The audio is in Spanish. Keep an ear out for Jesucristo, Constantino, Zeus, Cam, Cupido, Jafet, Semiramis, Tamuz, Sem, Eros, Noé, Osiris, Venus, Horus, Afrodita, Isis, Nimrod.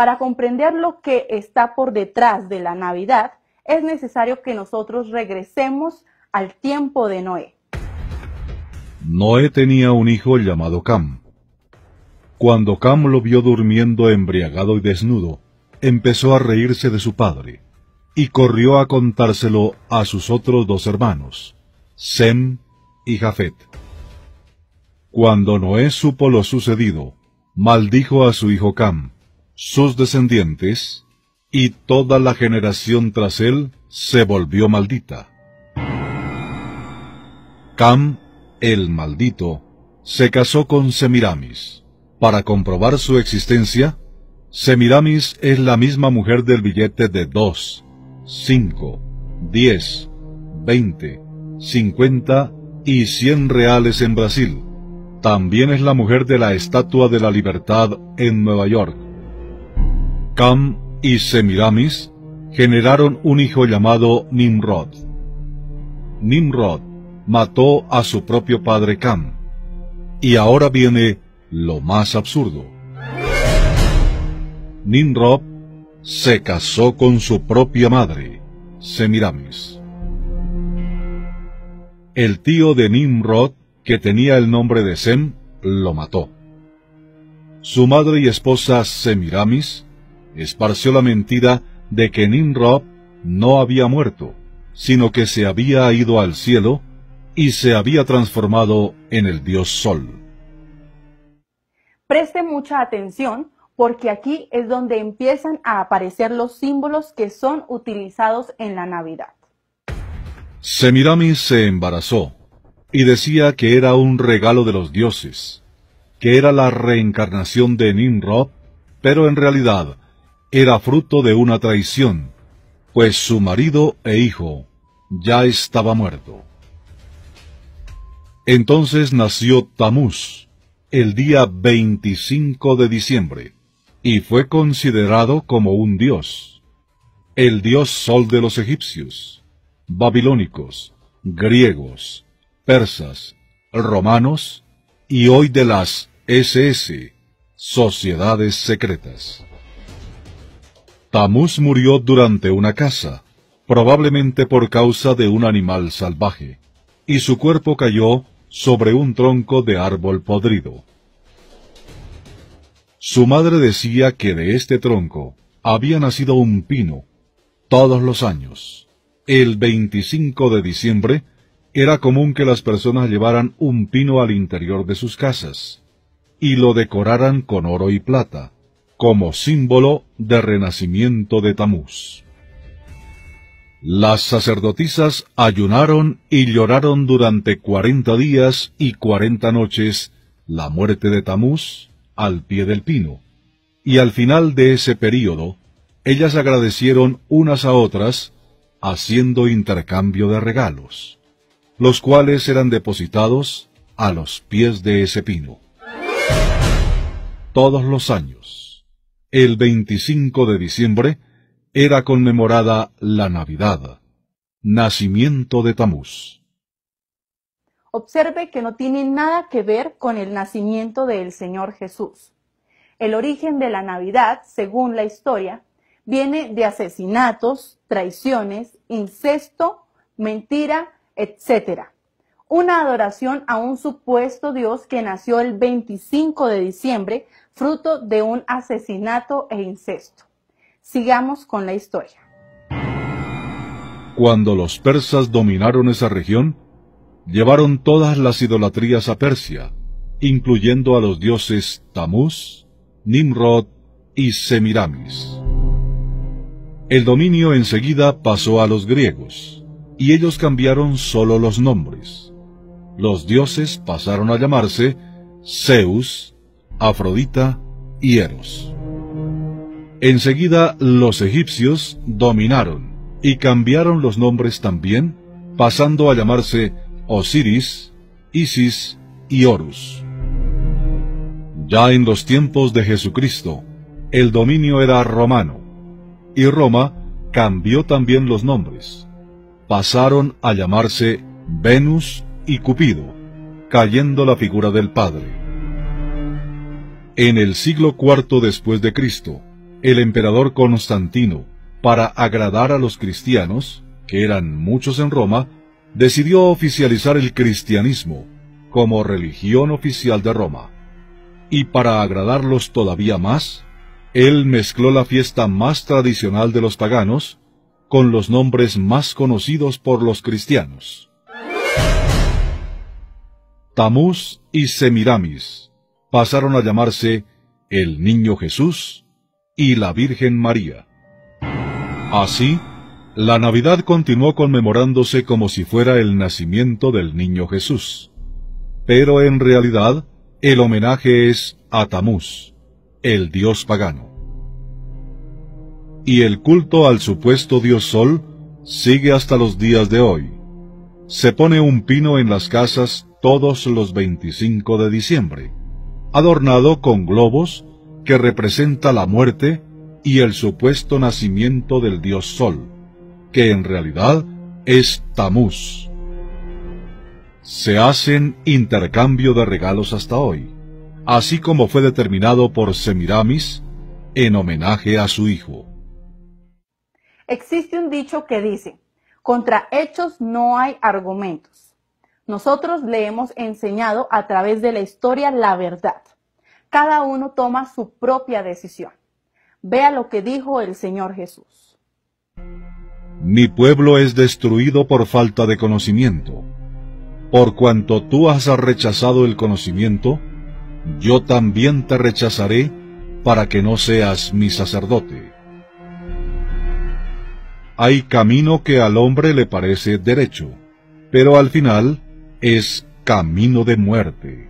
Para comprender lo que está por detrás de la Navidad, es necesario que nosotros regresemos al tiempo de Noé. Noé tenía un hijo llamado Cam. Cuando Cam lo vio durmiendo embriagado y desnudo, empezó a reírse de su padre, y corrió a contárselo a sus otros dos hermanos, Sem y Jafet. Cuando Noé supo lo sucedido, maldijo a su hijo Cam, sus descendientes, y toda la generación tras él se volvió maldita. Cam, el maldito, se casó con Semiramis. Para comprobar su existencia, Semiramis es la misma mujer del billete de 2, 5, 10, 20, 50 y 100 reales en Brasil. También es la mujer de la Estatua de la Libertad en Nueva York. Cam y Semiramis generaron un hijo llamado Nimrod. Nimrod mató a su propio padre Cam. Y ahora viene lo más absurdo. Nimrod se casó con su propia madre, Semiramis. El tío de Nimrod, que tenía el nombre de Sem, lo mató. Su madre y esposa Semiramis esparció la mentira de que Nimrod no había muerto, sino que se había ido al cielo y se había transformado en el dios Sol. Preste mucha atención, porque aquí es donde empiezan a aparecer los símbolos que son utilizados en la Navidad. Semiramis se embarazó y decía que era un regalo de los dioses, que era la reencarnación de Nimrod, pero en realidad era fruto de una traición, pues su marido e hijo ya estaba muerto. Entonces nació Tamuz, el día 25 de diciembre. Y fue considerado como un dios, el dios Sol de los egipcios, babilónicos, griegos, persas, romanos y hoy de las SS, sociedades secretas. Tamuz murió durante una caza, probablemente por causa de un animal salvaje, y su cuerpo cayó sobre un tronco de árbol podrido. Su madre decía que de este tronco había nacido un pino. Todos los años, el 25 de diciembre, era común que las personas llevaran un pino al interior de sus casas y lo decoraran con oro y plata, como símbolo de renacimiento de Tamuz. Las sacerdotisas ayunaron y lloraron durante 40 días y 40 noches la muerte de Tamuz al pie del pino, y al final de ese período, ellas agradecieron unas a otras, haciendo intercambio de regalos, los cuales eran depositados a los pies de ese pino. Todos los años, el 25 de diciembre, era conmemorada la Navidad, nacimiento de Tamuz. Observe que no tiene nada que ver con el nacimiento del Señor Jesús. El origen de la Navidad, según la historia, viene de asesinatos, traiciones, incesto, mentira, etc. Una adoración a un supuesto Dios que nació el 25 de diciembre, fruto de un asesinato e incesto. Sigamos con la historia. Cuando los persas dominaron esa región, llevaron todas las idolatrías a Persia, incluyendo a los dioses Tamuz, Nimrod y Semiramis. El dominio enseguida pasó a los griegos, y ellos cambiaron solo los nombres. Los dioses pasaron a llamarse Zeus, Afrodita y Eros. Enseguida los egipcios dominaron y cambiaron los nombres también, pasando a llamarse Osiris, Isis y Horus. Ya en los tiempos de Jesucristo, el dominio era romano, y Roma cambió también los nombres. Pasaron a llamarse Venus y Cupido, cayendo la figura del Padre. En el siglo IV después de Cristo, el emperador Constantino, para agradar a los cristianos, que eran muchos en Roma, decidió oficializar el cristianismo como religión oficial de Roma. Y para agradarlos todavía más, él mezcló la fiesta más tradicional de los paganos con los nombres más conocidos por los cristianos. Tamuz y Semiramis pasaron a llamarse el Niño Jesús y la Virgen María. Así, la Navidad continuó conmemorándose como si fuera el nacimiento del Niño Jesús. Pero en realidad, el homenaje es a Tamuz, el dios pagano. Y el culto al supuesto dios Sol sigue hasta los días de hoy. Se pone un pino en las casas todos los 25 de diciembre, adornado con globos que representa la muerte y el supuesto nacimiento del dios Sol, que en realidad es Tamuz. Se hacen intercambio de regalos hasta hoy, así como fue determinado por Semiramis en homenaje a su hijo. Existe un dicho que dice, contra hechos no hay argumentos. Nosotros le hemos enseñado a través de la historia la verdad. Cada uno toma su propia decisión. Vea lo que dijo el Señor Jesús. Mi pueblo es destruido por falta de conocimiento. Por cuanto tú has rechazado el conocimiento, yo también te rechazaré para que no seas mi sacerdote. Hay camino que al hombre le parece derecho, pero al final es camino de muerte.